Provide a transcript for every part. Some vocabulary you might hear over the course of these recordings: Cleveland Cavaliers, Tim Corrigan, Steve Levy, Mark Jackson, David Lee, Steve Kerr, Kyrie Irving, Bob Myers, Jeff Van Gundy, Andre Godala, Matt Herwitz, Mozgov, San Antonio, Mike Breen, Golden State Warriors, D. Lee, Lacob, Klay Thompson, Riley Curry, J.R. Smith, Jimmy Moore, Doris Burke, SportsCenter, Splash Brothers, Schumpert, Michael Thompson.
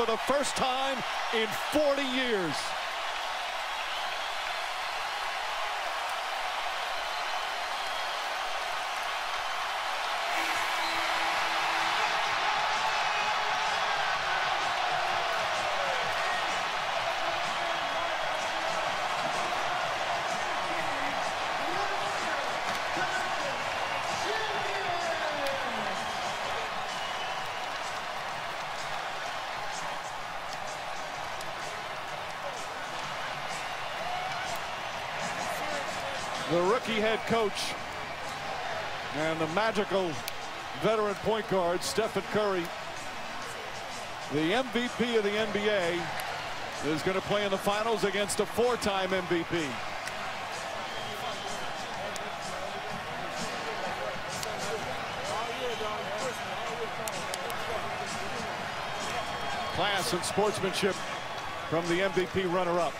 for the first time in 40 years. The rookie head coach and the magical veteran point guard, Stephen Curry, the MVP of the NBA, is going to play in the finals against a four-time MVP. Class and sportsmanship from the MVP runner-up.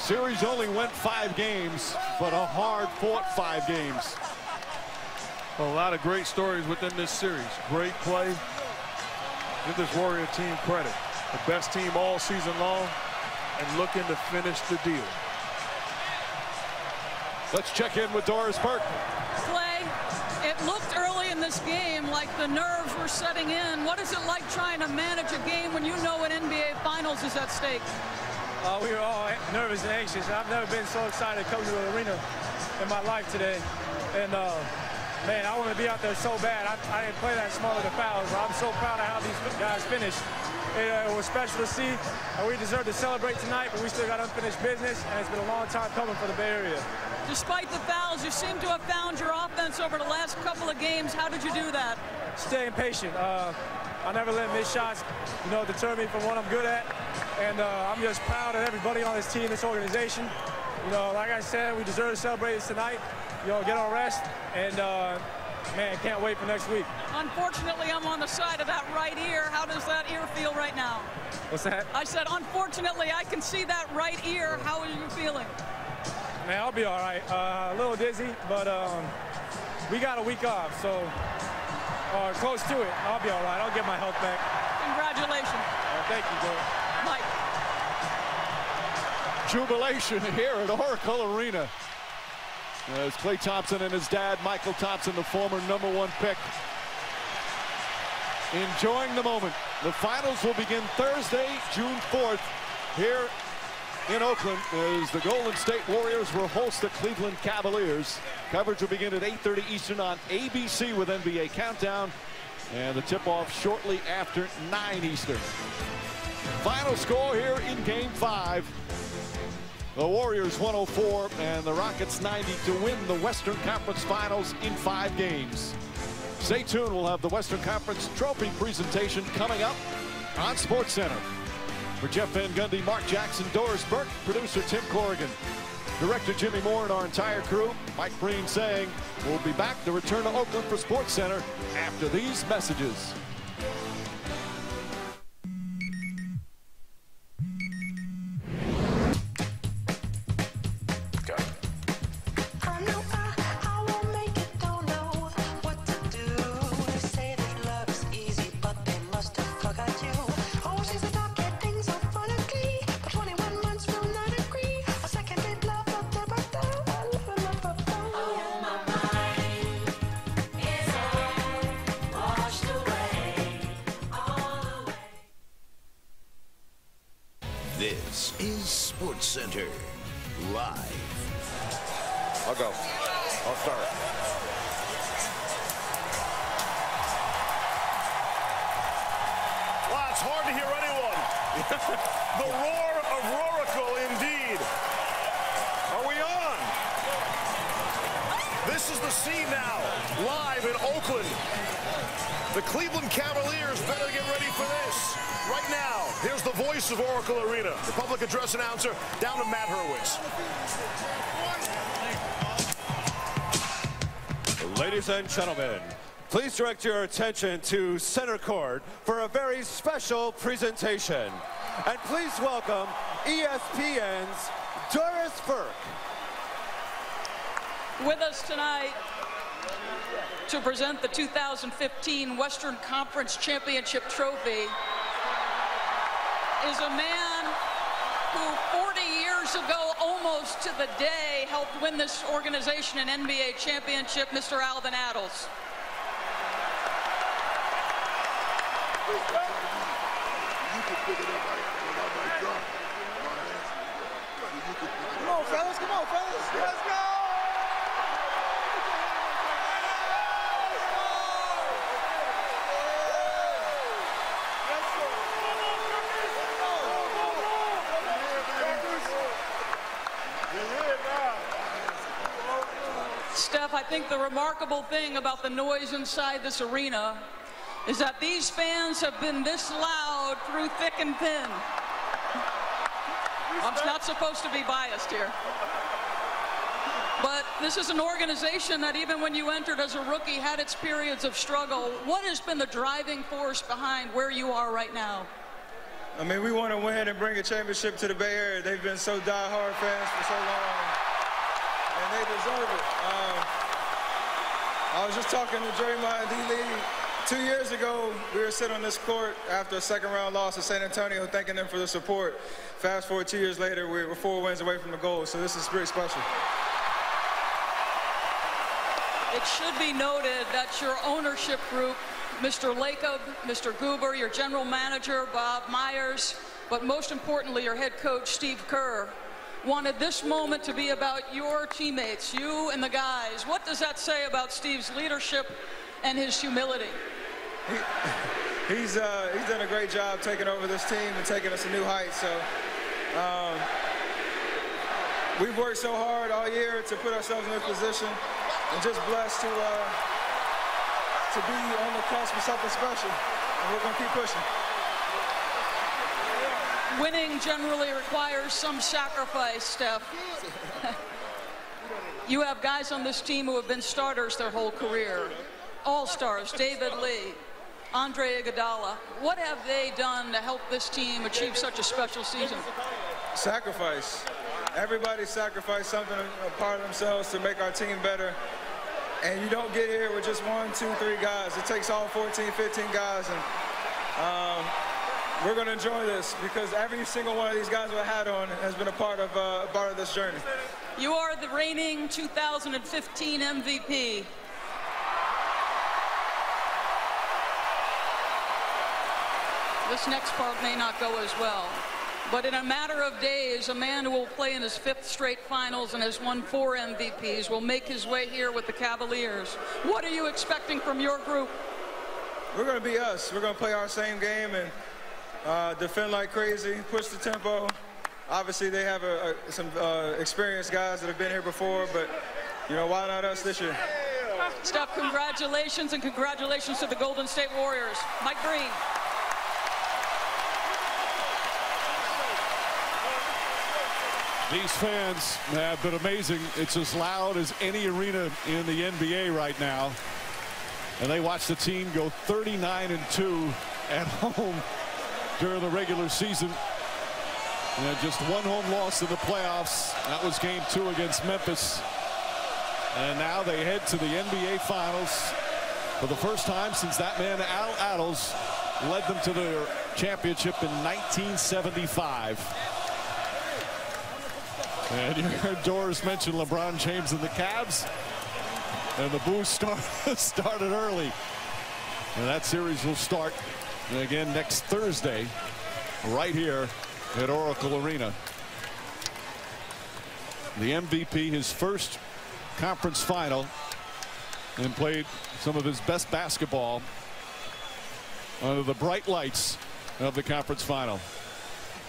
Series only went 5 games, but a hard-fought 5 games. A lot of great stories within this series. Great play. Give this Warrior team credit. The best team all season long and looking to finish the deal. Let's check in with Doris Burke. Klay, it looked early in this game like the nerves were setting in. What is it like trying to manage a game when you know an NBA Finals is at stake? We were all nervous and anxious. I've never been so excited to come to the arena in my life today. And, man, I want to be out there so bad. I didn't play that small of the fouls, but I'm so proud of how these guys finished. It was special to see, and we deserve to celebrate tonight, but we still got unfinished business, and it's been a long time coming for the Bay Area. Despite the fouls, you seem to have found your offense over the last couple of games. How did you do that? Staying patient. I never let missed shots, you know, deter me from what I'm good at. And I'm just proud of everybody on this team, this organization. You know, like I said, we deserve to celebrate this tonight. You know, get our rest. And, man, can't wait for next week. Unfortunately, I'm on the side of that right ear. How does that ear feel right now? What's that? I said, unfortunately, I can see that right ear. How are you feeling? Man, I'll be all right. A little dizzy, but we got a week off, so... or close to it. I'll be all right. I'll get my health back. Congratulations. Thank you, Joe. Mike. Jubilation here at Oracle Arena as Klay Thompson and his dad, Michael Thompson, the former #1 pick, enjoying the moment. The finals will begin Thursday, June 4th, here in Oakland, as the Golden State Warriors will host the Cleveland Cavaliers. Coverage will begin at 8:30 Eastern on ABC with NBA Countdown, and the tip-off shortly after 9 Eastern. Final score here in Game 5. The Warriors 104 and the Rockets 90 to win the Western Conference Finals in 5 games. Stay tuned. We'll have the Western Conference Trophy presentation coming up on SportsCenter. For Jeff Van Gundy, Mark Jackson, Doris Burke, producer Tim Corrigan, director Jimmy Moore, and our entire crew, Mike Breen saying we'll be back to return to Oakland for SportsCenter after these messages. This is SportsCenter Live. I'll go. I'll start. Wow, it's hard to hear anyone. The roar of Oracle, indeed. Are we on? This is the scene now, live in Oakland. The Cleveland Cavaliers better get ready for this. Right now, here's the voice of Oracle Arena, the public address announcer, down to Matt Herwitz. Ladies and gentlemen, please direct your attention to center court for a very special presentation. And please welcome ESPN's Doris Burke. With us tonight, to present the 2015 Western Conference Championship Trophy is a man who 40 years ago, almost to the day, helped win this organization an NBA championship, Mr. Alvin Adams. You can pick it up without my gun. Come on, fellas. Come on, fellas. Let's go. Steph, I think the remarkable thing about the noise inside this arena is that these fans have been this loud through thick and thin. I'm not supposed to be biased here. But this is an organization that even when you entered as a rookie had its periods of struggle. What has been the driving force behind where you are right now? I mean, we want to win and bring a championship to the Bay Area. They've been so diehard fans for so long, and they deserve it. I was just talking to Draymond and D. Lee. 2 years ago, we were sitting on this court after a second-round loss to San Antonio, thanking them for the support. Fast forward 2 years later, we're 4 wins away from the goal, so this is pretty special. It should be noted that your ownership group, Mr. Lacob, Mr. Goober, your general manager, Bob Myers, but most importantly, your head coach, Steve Kerr, wanted this moment to be about your teammates, you and the guys. What does that say about Steve's leadership and his humility? He's done a great job taking over this team and taking us to new heights. So we've worked so hard all year to put ourselves in this position, and just blessed to be on the cusp of something special. And we're going to keep pushing. Winning generally requires some sacrifice, Steph. You have guys on this team who have been starters their whole career. All-stars, David Lee, Andre Godala. What have they done to help this team achieve such a special season? Sacrifice. Everybody sacrificed something, a part of themselves to make our team better. And you don't get here with just 1, 2, 3 guys. It takes all 14, 15 guys. And we're going to enjoy this because every single one of these guys with a hat on has been a part of this journey. You are the reigning 2015 MVP. This next part may not go as well, but in a matter of days, a man who will play in his 5th straight finals and has won 4 MVPs will make his way here with the Cavaliers. What are you expecting from your group? We're going to be us. We're going to play our same game and defend like crazy, push the tempo. Obviously, they have some experienced guys that have been here before, but, you know, why not us this year? Steph, congratulations, and congratulations to the Golden State Warriors. Mike Breen. These fans have been amazing. It's as loud as any arena in the NBA right now. And they watched the team go 39-2 at home during the regular season. And just 1 home loss in the playoffs. That was game 2 against Memphis. And now they head to the NBA Finals for the first time since that man Al Attles led them to their championship in 1975. And you heard Doris mention LeBron James and the Cavs, and the boost started early. And that series will start again next Thursday, right here at Oracle Arena. The MVP, his first conference final, and played some of his best basketball under the bright lights of the conference final.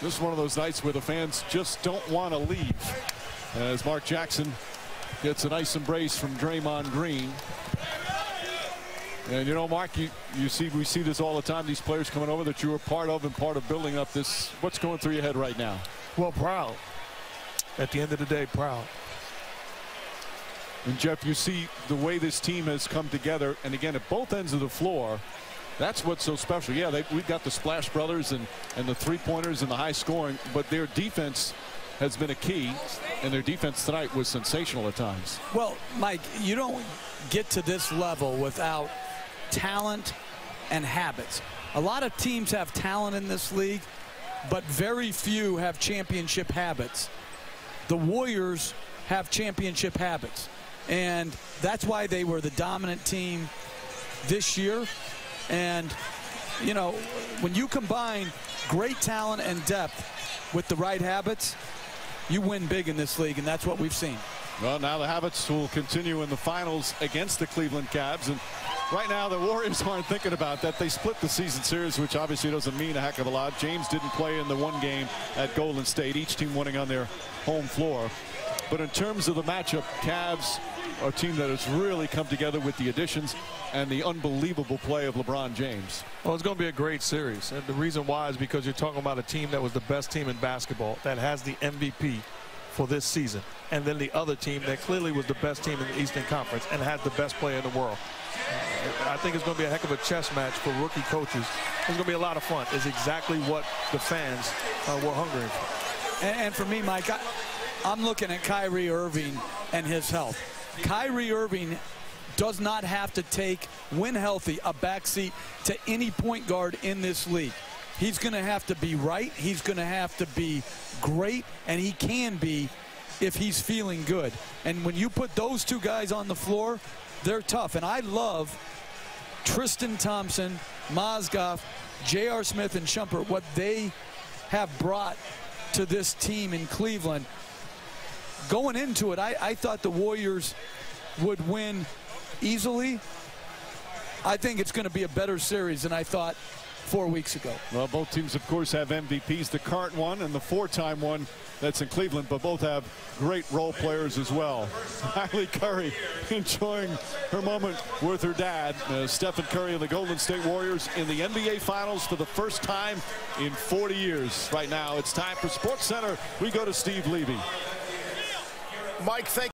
This is one of those nights where the fans just don't want to leave. As Mark Jackson gets a nice embrace from Draymond Green. And you know, Mark, we see this all the time, these players coming over that you were part of and part of building up this. What's going through your head right now? Well, proud. At the end of the day, proud. And Jeff, you see the way this team has come together, and again, at both ends of the floor, that's what's so special. Yeah, we've got the Splash Brothers and the three-pointers and the high scoring, but their defense has been a key, and their defense tonight was sensational at times. Well, Mike, you don't get to this level without talent and habits. A lot of teams have talent in this league, but very few have championship habits. The Warriors have championship habits, and that's why they were the dominant team this year. And, you know, when you combine great talent and depth with the right habits, you win big in this league, and that's what we've seen. Well, now the habits will continue in the finals against the Cleveland Cavs, and right now the Warriors aren't thinking about that. They split the season series, which obviously doesn't mean a heck of a lot. James didn't play in the one game at Golden State, each team winning on their home floor. But in terms of the matchup, Cavs are a team that has really come together with the additions and the unbelievable play of LeBron James. Well, it's going to be a great series. And the reason why is because you're talking about a team that was the best team in basketball, that has the MVP for this season, and then the other team that clearly was the best team in the Eastern Conference and has the best player in the world. I think it's going to be a heck of a chess match for rookie coaches. It's going to be a lot of fun. It's exactly what the fans were hungry for. And for me, Mike, I'm looking at Kyrie Irving and his health. Kyrie Irving does not have to take, when healthy, a backseat to any point guard in this league. He's going to have to be right. He's going to have to be great, and he can be if he's feeling good. And when you put those two guys on the floor, they're tough. And I love Tristan Thompson, Mozgov, J.R. Smith, and Schumpert, what they have brought to this team in Cleveland. Going into it, I thought the Warriors would win easily. I think it's going to be a better series than I thought 4 weeks ago. Well, both teams, of course, have MVPs, the current one and the four-time one that's in Cleveland, but both have great role players as well. Riley Curry enjoying her moment with her dad. Stephen Curry and the Golden State Warriors in the NBA Finals for the first time in 40 years. Right now, it's time for SportsCenter. We go to Steve Levy. Mike, thank you.